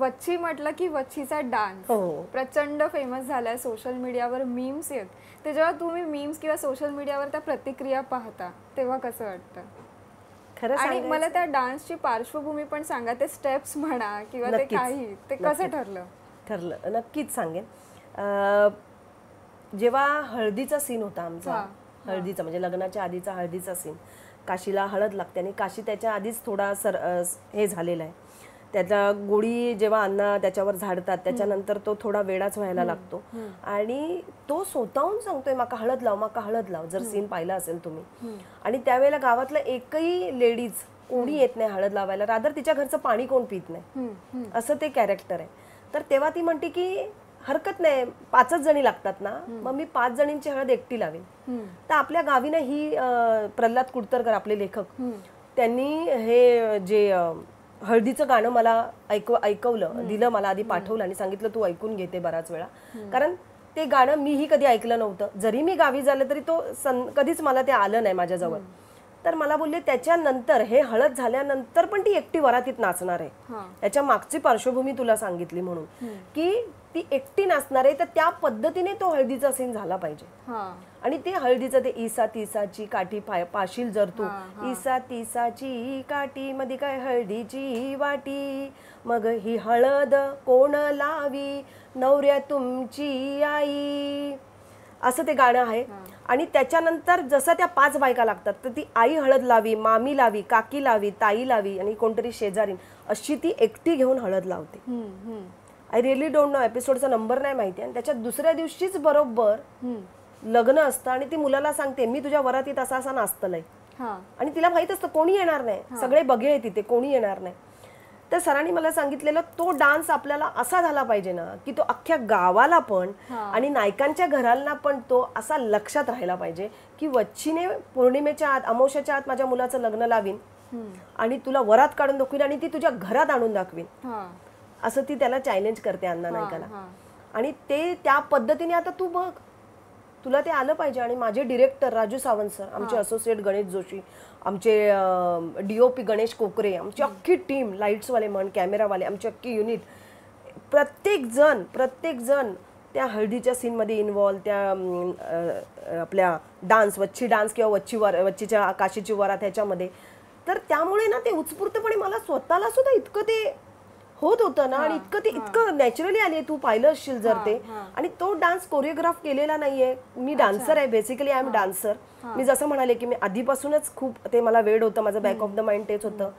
वच्छी म्हटलं की वच्छीचा डान्स प्रचंड फेमस झालाय सोशल मीडियावर मीम्स आहेत ते जेव्हा तुम्ही मीम्स किंवा सोशल मीडियावर त्या प्रतिक्रिया पाहता तेव्हा कसं वाटतं खरं सांग आणि मला त्या डान्सची पार्श्वभूमी पण सांगा ते स्टेप्स म्हणा किंवा ते काही ते कसं ठरलं नक्कीच सांगेन जेव्हा हळदीचा सीन होता आमचा हळदीचा म्हणजे लग्नाच्या आधीचा हळदीचा सीन काशीला हळद लागते आणि काशी त्याच्या आधीच थोडा हे झालेला आहे त्याचा गोडी जेव्हा अन्ना त्याच्यावर झाडतात त्याच्यानंतर तो थोड़ा वेडाच व्हायला लागतो आणि तो स्वतःहून सांगतोय माका हळद लाव जर सीन पाहिला असेल तुम्ही आणि त्यावेळेला गावातला एकही लेडीज कोणी येत नाही हळद लावायला रादर तिच्या घरचं पाणी कोण पीत नाही असं ते कॅरेक्टर आहे तर तेव्हा ती म्हणते की हरकत नाही पाच जणी लागतात ना मग मी पाच जणींची हळद एकटी लावेन तर आपल्या गावी ना ही प्रल्हाद कुडतरकर आपले लेखक त्यांनी हे जे हळदीचं गाणं मला ऐकवलं दिलं मला आधी पाठवलं आणि सांगितलं तू ऐकून घेते बराच वेळा कारण ते गाणं मीही कधी ऐकलं नव्हतं जरी मी गावी झाले तरी तो कधीच मला ते आलं नाही माझ्याजवळ तर मला बोलले त्याच्यानंतर हे हळद झाल्यानंतर पण ती एकटी वरातीत नाचणार आहे त्याच्या मागची पार्श्वभूमी तुला सांगितली म्हणून की ती एकटी नाचणार आहे तर त्या पद्धतीने तो हळदीचा सीन झाला पाहिजे आणि ते हळदीचं ते ईसा तिसाची काठी पाशील जर तू ईसा तिसाची काठी मध्ये काय हळदीची वाटी मग ही हळद कोण लावी नवऱ्या तुमची आई असं ते गाणं आहे आणि त्याच्यानंतर जसं त्या पाच बायका लागतात तर ती आई हळद लावी मामी लावी काकी लावी ताई लावी आणि कोणतरी शेजारीन अशी ती एकटी घेऊन हळद लावते आय रिअली डोंट नो एपिसोडचा नंबर नाही माहिती आणि त्याच्या दुसऱ्या दिवशीच बरोबर लग्न असतं आणि ती मुलाला सांगते मी तुझ्या वरातीत असा असा नाचतलंय आणि तिला माहित असतं कोणी येणार नाही सगळे बघे आहे तिथे कोणी येणार नाही तर सरांनी मला सांगितलेलं तो डान्स आपल्याला असा झाला पाहिजे ना की तो अख्ख्या गावाला पण आणि नायकांच्या घरांना पण तो असा लक्षात राहायला पाहिजे की वच्छीने पौर्णिमेच्या आत अमावस्याच्या आत माझ्या मुलाचं लग्न लावीन आणि तुला वरात काढून दाखवीन आणि ती तुझ्या घरात आणून दाखवीन असं ती त्याला चॅलेंज करते अण्णा नायकाला आणि ते त्या पद्धतीने आता तू बघ तुला ते आलं पाहिजे आणि माझे डिरेक्टर राजू सावंत सर आमचे असोसिएट गणेश जोशी आमचे डीओपी गणेश कोकरे आमची अख्खी टीम लाइट्स वाले म्हण कॅमेरा वाले आमची अख्खी युनिट प्रत्येक जण त्या हळदीच्या सीन मध्ये इन्वॉल्व त्या आपल्या डान्स वच्छी डान्स किंवा वच्छीच्या काशीची वरात ह्याच्यामध्ये तर त्यामुळे ना ते उत्स्फूर्तपणे मला स्वतःला सुद्धा इतकं ते होत होतं ना आणि इतकं नॅचरली आले तू पाहिलं असशील जर ते आणि तो डान्स कोरिओग्राफ केलेला नाहीये मी डान्सर आहे बेसिकली आय एम डान्सर मी जसं म्हणाले की मी आधीपासूनच खूप ते मला वेड होतं माझं बॅक ऑफ द माइंड तेच होतं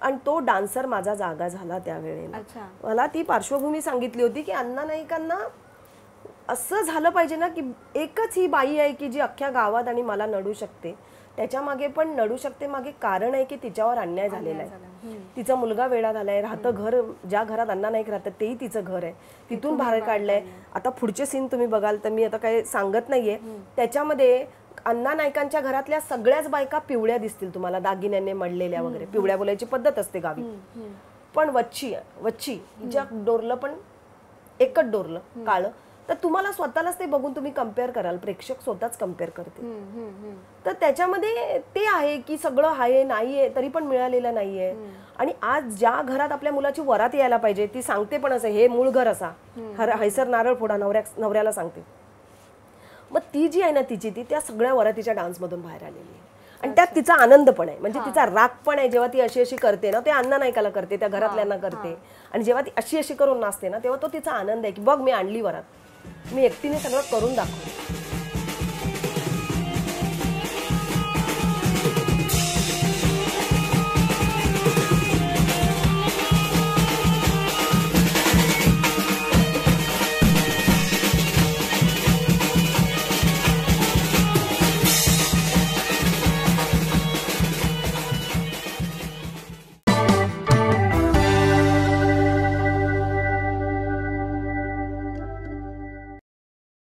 आणि तो डान्सर माझा जागा झाला त्यावेळेला मला ती पार्श्वभूमी सांगितली होती की अण्णा नाईकांना असं झालं पाहिजे ना की एकच ही बाई आहे की जी अख्ख्या गावात आणि मला नडू शकते त्याच्या मागे पण नडू शकते मागे कारण आहे की तिच्यावर अन्याय झालेला आहे तिचा मुलगा वेडा झालाय राहतं घर ज्या घरात अण्णा नाईक राहतं तेही तिचं घर आहे तिथून बाहेर काढलंय आता पुढचे सीन तुम्ही बघाल तर मी आता काही सांगत नाहीये त्याच्यामध्ये अण्णा नायकांच्या घरातल्या सगळ्याच बायका पिवळ्या दिसतील तुम्हाला दागिन्यांनी मडलेल्या वगैरे पिवळ्या बोलायची पद्धत असते गावी पण वच्छी ज्या डोरलं पण एकच डोरलं काळं तर तुम्हाला स्वतःलाच ते बघून तुम्ही कंपेअर कराल प्रेक्षक स्वतःच कंपेअर करते तर त्याच्यामध्ये ते आहे की सगळं आहे नाहीये तरी पण मिळालेलं नाहीये आणि आज ज्या घरात आपल्या मुलाची वरात यायला पाहिजे ती सांगते पण असं हे मूळ घर असा हैसर नारळ फोडा नवऱ्याला सांगते मग ती जी आहे ना तिची ती त्या सगळ्या वरातीच्या डान्समधून बाहेर आलेली आहे आणि त्यात तिचा आनंद पण आहे म्हणजे तिचा राग पण आहे जेव्हा ती अशी अशी करते ना ते अण्णा नायकाला करते त्या घरातल्यांना करते आणि जेव्हा ती अशी अशी करून नाचते ना तेव्हा तो तिचा आनंद आहे की बघ मी आणली वरात मी एकटीने सगळं करून दाखवलं.